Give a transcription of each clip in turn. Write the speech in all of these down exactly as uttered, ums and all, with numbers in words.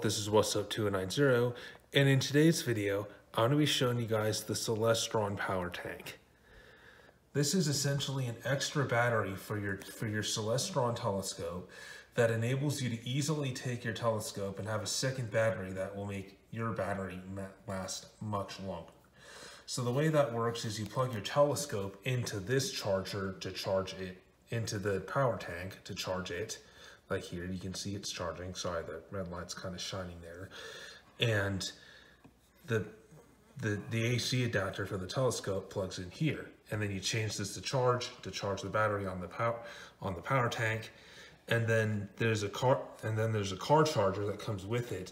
up, this is Wassup two one nine zero, and in today's video, I'm going to be showing you guys the Celestron power tank. This is essentially an extra battery for your, for your Celestron telescope that enables you to easily take your telescope and have a second battery that will make your battery last much longer. So the way that works is you plug your telescope into this charger to charge it, into the power tank to charge it. Like here, you can see it's charging. Sorry, the red light's kind of shining there. And the, the, the A C adapter for the telescope plugs in here. And then you change this to charge, to charge the battery on the power, on the power tank. And then there's a car, and then there's a car charger that comes with it.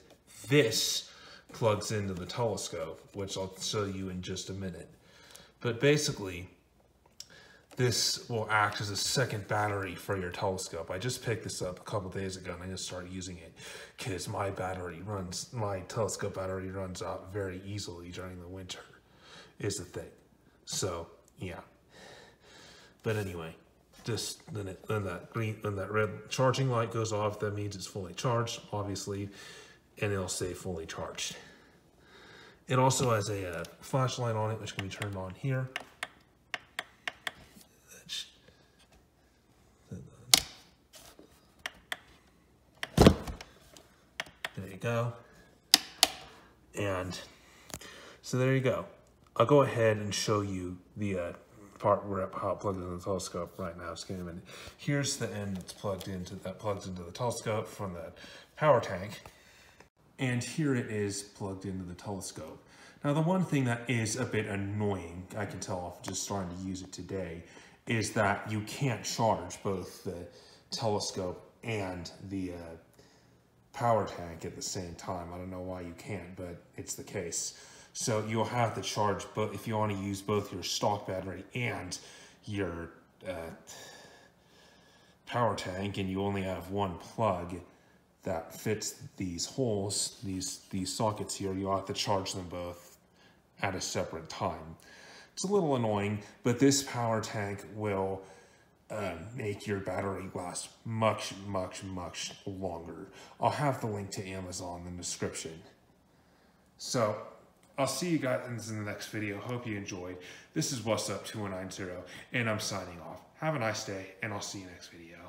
This plugs into the telescope, which I'll show you in just a minute. But basically, this will act as a second battery for your telescope. I just picked this up a couple days ago and I just started using it because my battery runs, my telescope battery runs out very easily during the winter, is the thing. So yeah. But anyway, just then, it, then that green, then that red charging light goes off. That means it's fully charged, obviously, and it'll say fully charged. It also has a uh, flashlight on it, which can be turned on here. There you go. And so there you go. I'll go ahead and show you the uh, part where it plugged into the telescope right now. It's getting a minute. Here's the end that's plugged into that plugs into the telescope from the power tank, and here it is plugged into the telescope. Now, the one thing that is a bit annoying, I can tell off just starting to use it today, is that you can't charge both the telescope and the uh, power tank at the same time. I don't know why you can't, but it's the case. So you'll have to charge both if you want to use both your stock battery and your uh, power tank, and you only have one plug that fits these holes, these these sockets here. You'll have to charge them both at a separate time. It's a little annoying, but this power tank will Uh, make your battery last much, much, much longer. I'll have the link to Amazon in the description. So I'll see you guys in the next video. Hope you enjoyed. This is Wassup two one nine zero, and I'm signing off. Have a nice day, and I'll see you next video.